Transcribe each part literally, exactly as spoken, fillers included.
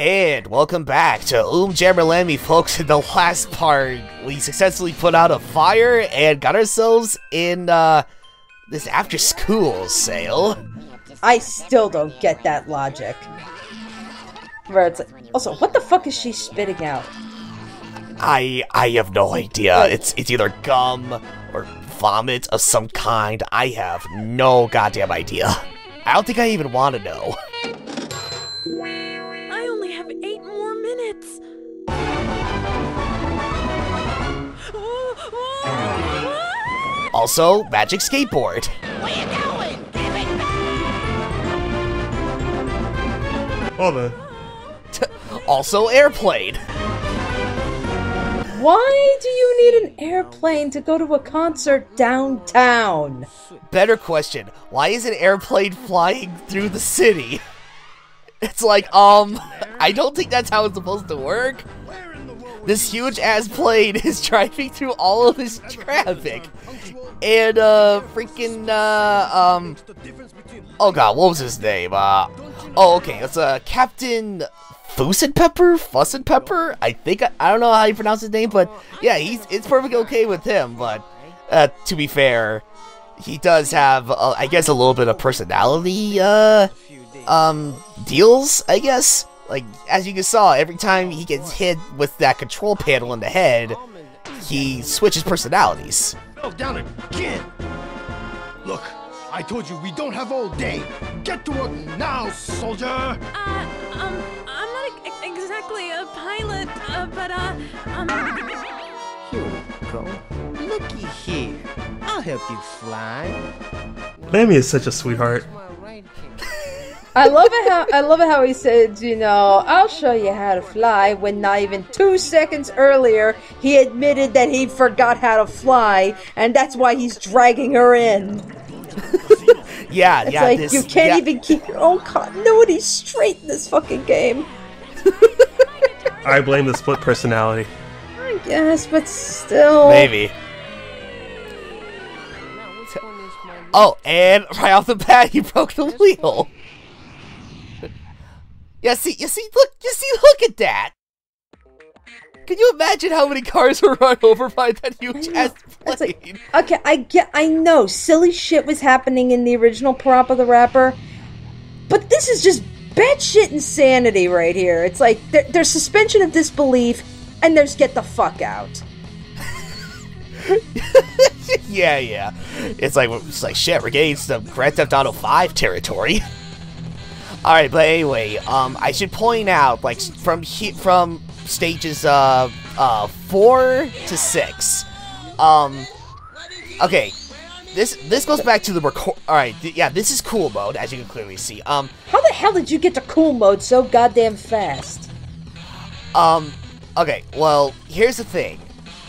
And welcome back to Um Jammer Lammy, folks. In the last part, we successfully put out a fire and got ourselves in uh, this after-school sale. I still don't get that logic. Where it's like, also, what the fuck is she spitting out? I I have no idea. It's it's either gum or vomit of some kind. I have no goddamn idea. I don't think I even want to know. Also, magic skateboard. Where you going? Give it back. Mama. Also, airplane. Why do you need an airplane to go to a concert downtown? Better question: why is an airplane flying through the city? It's like, um, I don't think that's how it's supposed to work. This huge-ass plane is driving through all of this traffic, and, uh, freaking, uh, um, oh god, what was his name, uh, oh, okay, it's, uh, Captain Fussenfeffer? Fussenfeffer? I think, I, I don't know how you pronounce his name, but, yeah, he's, it's perfectly okay with him, but, uh, to be fair, he does have, uh, I guess, a little bit of personality, uh, um, deals, I guess? Like, as you can saw, every time he gets hit with that control panel in the head, he switches personalities. Oh, down again! Look, I told you we don't have all day. Get to work now, soldier! Uh, um, I'm not e exactly a pilot, uh, but, uh, um... Here we go. Looky here. I'll help you fly. Lammy is such a sweetheart. I love it how I love it how he said, you know, I'll show you how to fly, when not even two seconds earlier he admitted that he forgot how to fly, and that's why he's dragging her in. yeah, it's yeah. Like, this, you can't yeah. even keep your own continuity straight in this fucking game. I blame the split personality. I guess, but still. Maybe. Oh, and right off the bat, he broke the wheel. Yeah, see, you see, look, you see, look at that! Can you imagine how many cars were run over by that huge-ass plane? Like, okay, I get, I know, silly shit was happening in the original Parappa the Rapper, but this is just batshit insanity right here. It's like, there, there's suspension of disbelief, and there's get the fuck out. yeah, yeah. It's like, it's like, shit, we're getting some Grand Theft Auto five territory. Alright, but anyway, um, I should point out, like, from he from stages, uh, uh, four to six, um, okay, this, this goes back to the record, alright, th yeah, this is cool mode, as you can clearly see, um. How the hell did you get to cool mode so goddamn fast? Um, okay, well, here's the thing,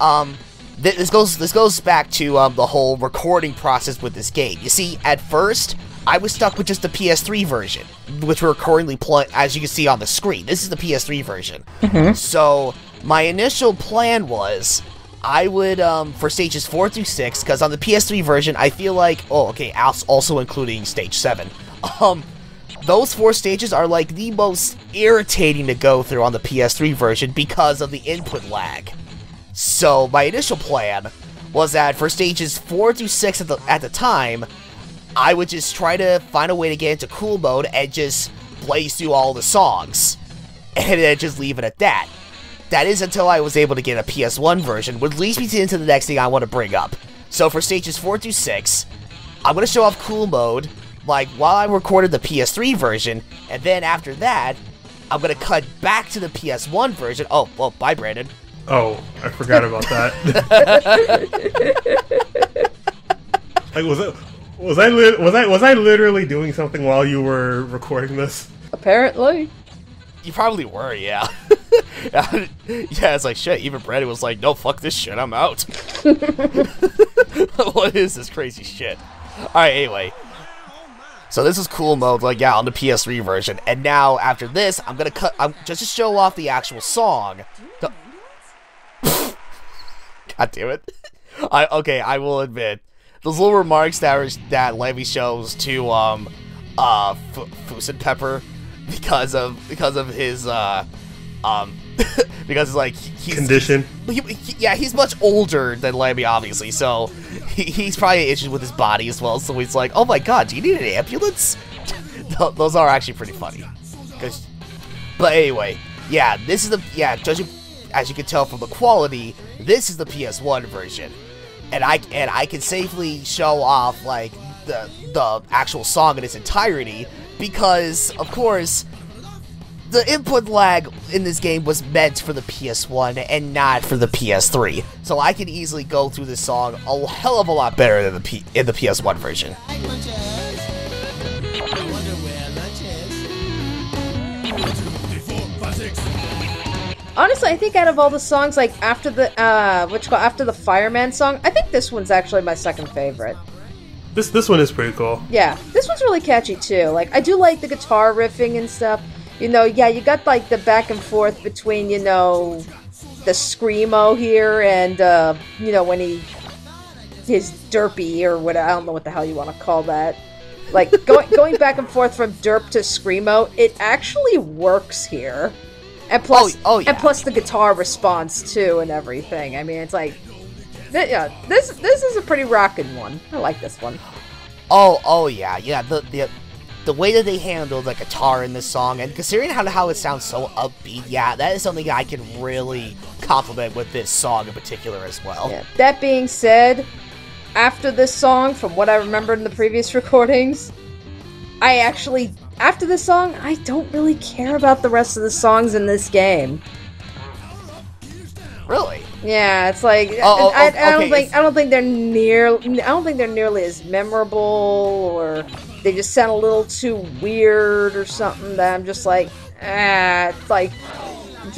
um, th this goes, this goes back to, um, the whole recording process with this game. You see, at first, I was stuck with just the P S three version, which we're currently playing, as you can see on the screen. This is the P S three version. Mm-hmm. So, my initial plan was, I would, um, for stages four through six, because on the P S three version, I feel like, oh, okay, also including stage seven, um, those four stages are, like, the most irritating to go through on the P S three version because of the input lag. So, my initial plan was that for stages four through six at the, at the time, I would just try to find a way to get into cool mode and just play through all the songs, and then just leave it at that. That is until I was able to get a P S one version, which leads me to into the next thing I want to bring up. So for stages four through six, I'm going to show off cool mode, like, while I recorded the P S three version, and then after that, I'm going to cut back to the P S one version. Oh, well, bye, Brandon. Oh, I forgot about that. Like, was it... Was I li was I was I literally doing something while you were recording this? Apparently, you probably were. Yeah, yeah. It's like shit. Even Brandon was like, "No, fuck this shit. I'm out." What is this crazy shit? All right. Anyway, so this is cool mode. Like, yeah, on the P S three version. And now after this, I'm gonna cut. I'm just to show off the actual song. The God damn it! I okay. I will admit. Those little remarks that that Lammy shows to um, uh, Fussenfeffer because of because of his uh, um, because like he's, condition. He's, he, he, yeah, he's much older than Lammy, obviously. So he, he's probably issues with his body as well. So he's like, oh my god, do you need an ambulance? Those are actually pretty funny. Cause, but anyway, yeah, this is the yeah. Judging as you can tell from the quality, this is the P S one version, and I and I can safely show off like the the actual song in its entirety because, of course, the input lag in this game was meant for the P S one and not for the P S three. So I can easily go through this song a hell of a lot better than the P in the P S one version. Honestly, I think out of all the songs, like after the uh, what you call after the fireman song, I think this one's actually my second favorite. This this one is pretty cool. Yeah, this one's really catchy too. Like I do like the guitar riffing and stuff. You know, yeah, you got like the back and forth between you know the screamo here and uh, you know when he his derpy or what I don't know what the hell you want to call that. Like going going back and forth from derp to screamo, it actually works here. And plus, oh, oh, yeah. and plus the guitar response too, and everything. I mean, it's like, th yeah, this this is a pretty rockin' one. I like this one. Oh, oh yeah, yeah. The the the way that they handle the guitar in this song, and considering how how it sounds so upbeat, yeah, that is something that I can really compliment with this song in particular as well. Yeah. That being said, after this song, from what I remembered in the previous recordings, I actually. After this song, I don't really care about the rest of the songs in this game. Really? Yeah, it's like oh, oh, I, I, okay, I don't think it's... I don't think they're near. I don't think they're nearly as memorable, or they just sound a little too weird or something. That I'm just like, ah, it's like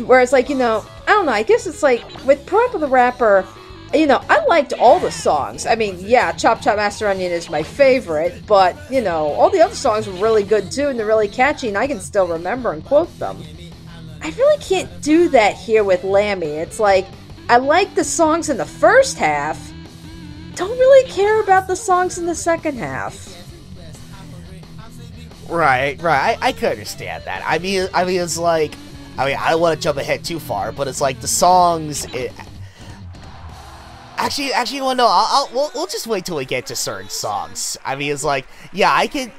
where it's like you know, I don't know. I guess it's like with Parappa the Rapper, you know, I liked all the songs. I mean, yeah, Chop Chop Master Onion is my favorite, but, you know, all the other songs were really good too, and they're really catchy, and I can still remember and quote them. I really can't do that here with Lammy. It's like, I like the songs in the first half, don't really care about the songs in the second half. Right, right, I, I could understand that. I mean, I mean, it's like, I mean, I don't want to jump ahead too far, but it's like the songs... It, Actually, actually, well, no, I'll, I'll, we'll, we'll just wait till we get to certain songs. I mean, it's like, yeah, I can,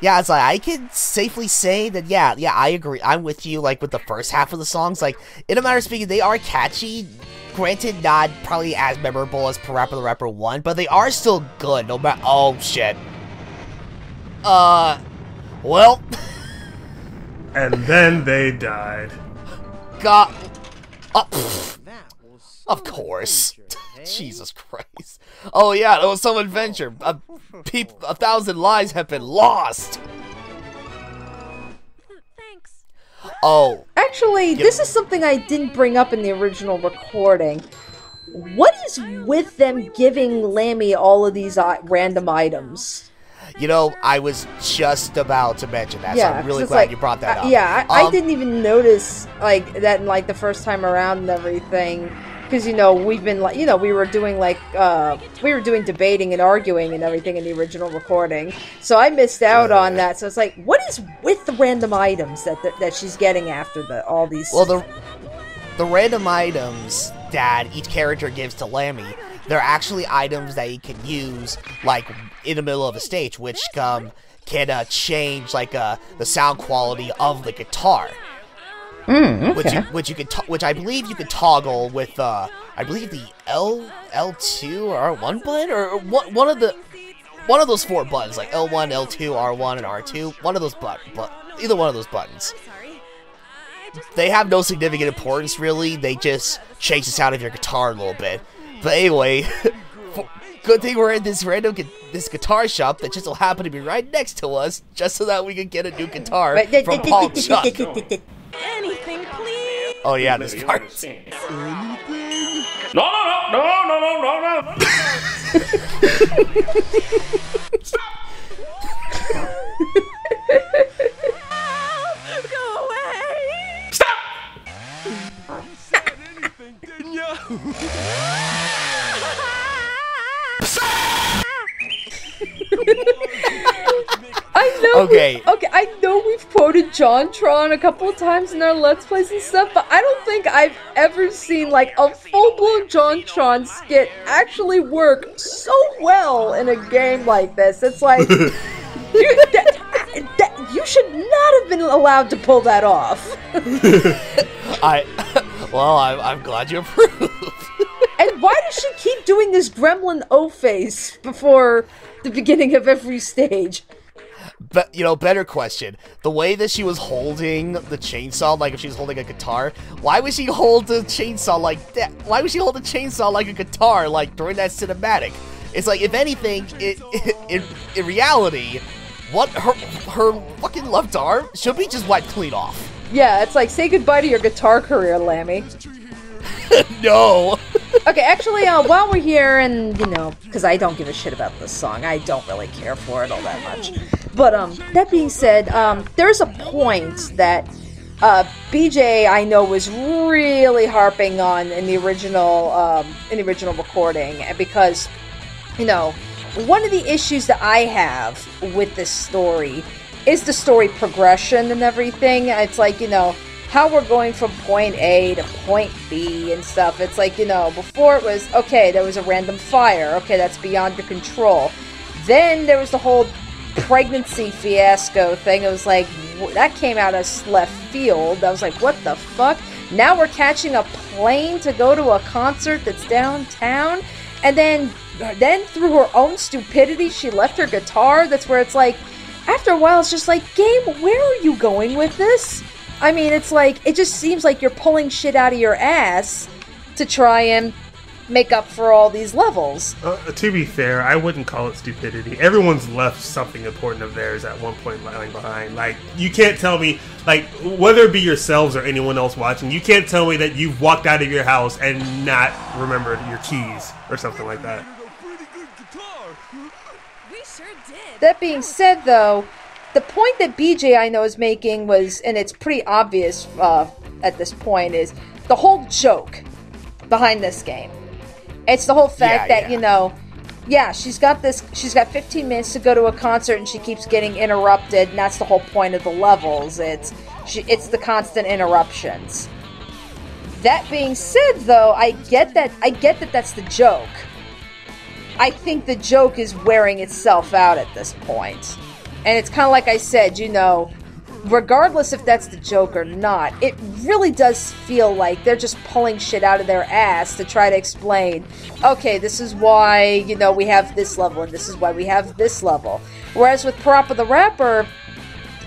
yeah, it's like, I can safely say that, yeah, yeah, I agree, I'm with you, like, with the first half of the songs, like, in a matter of speaking, they are catchy, granted, not probably as memorable as Parappa the Rapper one, but they are still good, no matter, oh, shit. Uh, well. And then they died. God. Oh, pfft. Of course. Jesus Christ. Oh yeah, it was some adventure. A, peop a thousand lives have been lost. Thanks. Oh. Actually, yeah. This is something I didn't bring up in the original recording. What is with them giving Lammy all of these uh, random items? You know, I was just about to mention that, yeah, so I'm really glad like, you brought that up. Uh, yeah, I, um, I didn't even notice like that in, like the first time around and everything. Because, you know, we've been, like, you know, we were doing, like, uh, we were doing debating and arguing and everything in the original recording. So I missed out uh, on that. So it's like, what is with the random items that th that she's getting after the all these... Well, the, the random items that each character gives to Lammy, they're actually items that you can use, like, in the middle of a stage, which um, can uh, change, like, uh, the sound quality of the guitar. Mm, okay. Which you, which you could, which I believe you could toggle with, uh, I believe the L, L two or R one button, or one, one of the, one of those four buttons, like L one, L two, R one, and R two. One of those but, but either one of those buttons. They have no significant importance, really. They just change the sound of your guitar a little bit. But anyway, good thing we're in this random gu this guitar shop that just so happened to be right next to us, just so that we could get a new guitar from Paul Chuck. Anything, please. Oh yeah, this part. No, no, no, no, no, no, no, no. Stop. Go away. Stop. I said anything, didn't you? I know okay. We, okay, I know we've quoted JonTron a couple of times in our Let's Plays and stuff, but I don't think I've ever seen, like, a full-blown JonTron skit actually work so well in a game like this. It's like, you, that, that, you should not have been allowed to pull that off. I, well, I'm, I'm glad you approved. And why does she keep doing this gremlin O-face before the beginning of every stage? But, you know, better question. The way that she was holding the chainsaw, like if she was holding a guitar, why would she hold the chainsaw like that? Why would she hold the chainsaw like a guitar, like, during that cinematic? It's like, if anything, it, it, in, in reality, what her, her fucking left arm should be just wiped clean off. Yeah, it's like, say goodbye to your guitar career, Lammy. No. Okay, actually, uh, while we're here, and, you know, because I don't give a shit about this song. I don't really care for it all that much. But, um, that being said, um, there's a point that, uh, B J, I know, was really harping on in the original, um, in the original recording, because, you know, one of the issues that I have with this story is the story progression and everything. It's like, you know, how we're going from point A to point B and stuff. It's like, you know, before it was, okay, there was a random fire. Okay, that's beyond your control. Then there was the whole pregnancy fiasco thing. It was like, that came out of left field. I was like, what the fuck? Now we're catching a plane to go to a concert that's downtown. And then, then through her own stupidity, she left her guitar. That's where it's like, after a while, it's just like, game, where are you going with this? I mean, it's like, it just seems like you're pulling shit out of your ass to try and make up for all these levels. Uh, to be fair, I wouldn't call it stupidity. Everyone's left something important of theirs at one point lying behind. Like, you can't tell me, like, whether it be yourselves or anyone else watching, you can't tell me that you've walked out of your house and not remembered your keys or something like that. That being said, though, the point that B J, I know, is making was, and it's pretty obvious uh, at this point, is the whole joke behind this game. It's the whole fact yeah, that, yeah. you know, yeah, she's got this, she's got fifteen minutes to go to a concert and she keeps getting interrupted, and that's the whole point of the levels. It's, she, it's the constant interruptions. That being said, though, I get that, I get that that's the joke. I think the joke is wearing itself out at this point. And it's kind of like I said, you know, regardless if that's the joke or not, it really does feel like they're just pulling shit out of their ass to try to explain, okay, this is why, you know, we have this level, and this is why we have this level. Whereas with Parappa the Rapper,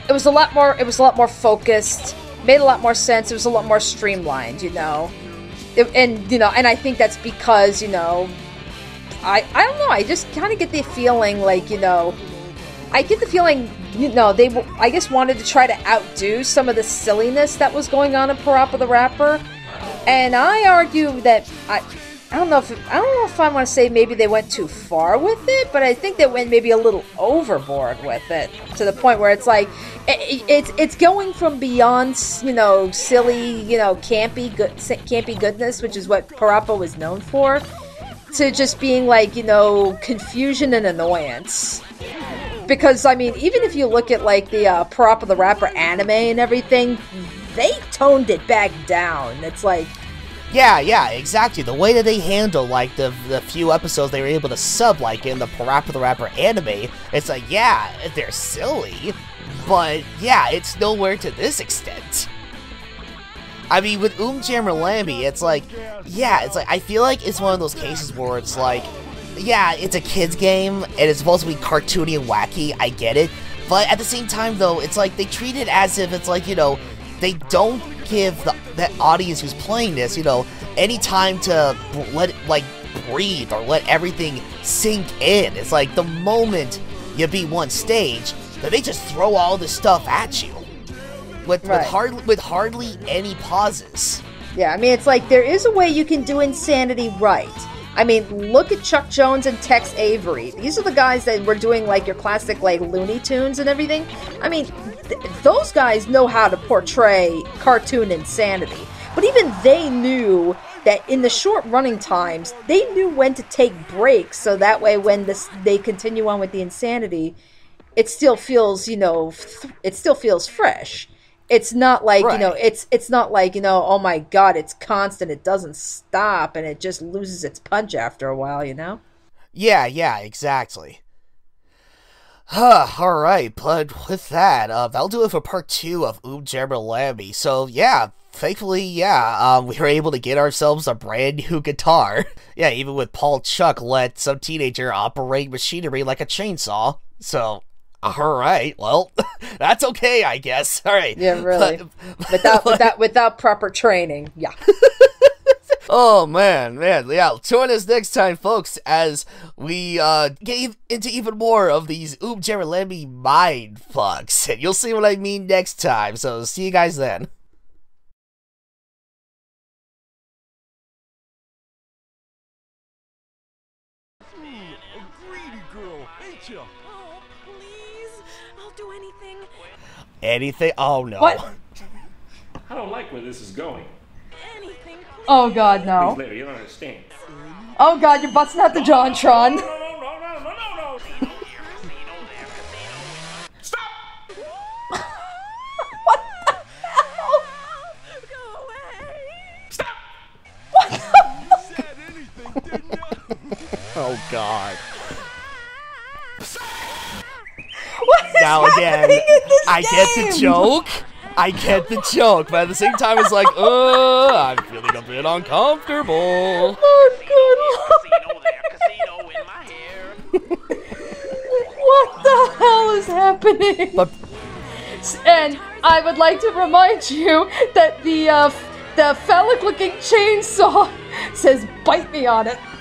it was a lot more, it was a lot more focused, made a lot more sense, it was a lot more streamlined, you know. It, and, you know, and I think that's because, you know, I, I don't know, I just kind of get the feeling like, you know, I get the feeling, you know, they, I guess, wanted to try to outdo some of the silliness that was going on in Parappa the Rapper. And I argue that, I, I don't know if, I don't know if I want to say maybe they went too far with it, but I think they went maybe a little overboard with it, to the point where it's like, it, it, it's, it's going from beyond, you know, silly, you know, campy, good, campy goodness, which is what Parappa was known for, to just being like, you know, confusion and annoyance. Because, I mean, even if you look at, like, the uh, Parappa the Rapper anime and everything, they toned it back down. It's like... Yeah, yeah, exactly. The way that they handle, like, the the few episodes they were able to sub, like, in the Parappa the Rapper anime, it's like, yeah, they're silly, but, yeah, it's nowhere to this extent. I mean, with Um Jammer Lammy, it's like, yeah, it's like, I feel like it's one of those cases where it's like, yeah, it's a kid's game, and it's supposed to be cartoony and wacky, I get it. But at the same time, though, it's like, they treat it as if it's like, you know, they don't give the, that audience who's playing this, you know, any time to let it, like, breathe or let everything sink in. It's like, the moment you beat one stage, then they just throw all this stuff at you. With, right. with, hard, with hardly any pauses. Yeah, I mean, it's like, there is a way you can do insanity right. I mean, look at Chuck Jones and Tex Avery. These are the guys that were doing, like, your classic, like, Looney Tunes and everything. I mean, th those guys know how to portray cartoon insanity. But even they knew that in the short running times, they knew when to take breaks, so that way when this, they continue on with the insanity, it still feels, you know, it still feels fresh. It's not like, right. you know, it's it's not like, you know, oh my God, it's constant, it doesn't stop, and it just loses its punch after a while, you know? Yeah, yeah, exactly. Huh, alright, but with that, uh, that'll do it for part two of Um Jammer Lammy. So, yeah, thankfully, yeah, um, we were able to get ourselves a brand new guitar. Yeah, even with Paul Chuck let some teenager operate machinery like a chainsaw, so... Alright, well, that's okay, I guess. Alright. Yeah, really. But, without, without, without proper training, yeah. Oh, man, man, yeah. Join us next time, folks, as we uh, get into even more of these Um Jammer Lammy mind fucks. And you'll see what I mean next time, so see you guys then. Anything? Oh, no. What? I don't like where this is going. Anything, oh, God, no. Please, Larry, you don't understand. Oh, God, you're busting out the JonTron. No, no, no, no, no, no, no, no. Stop! What the hell? Go away. Stop! What the hell? You said anything, didn't you? Oh, God. Now again, I game? get the joke, I get the joke, but at the same time it's like, oh, I'm feeling a bit uncomfortable. Oh, good Lord. What the hell is happening? But and I would like to remind you that the, uh, the phallic-looking chainsaw says, bite me on it.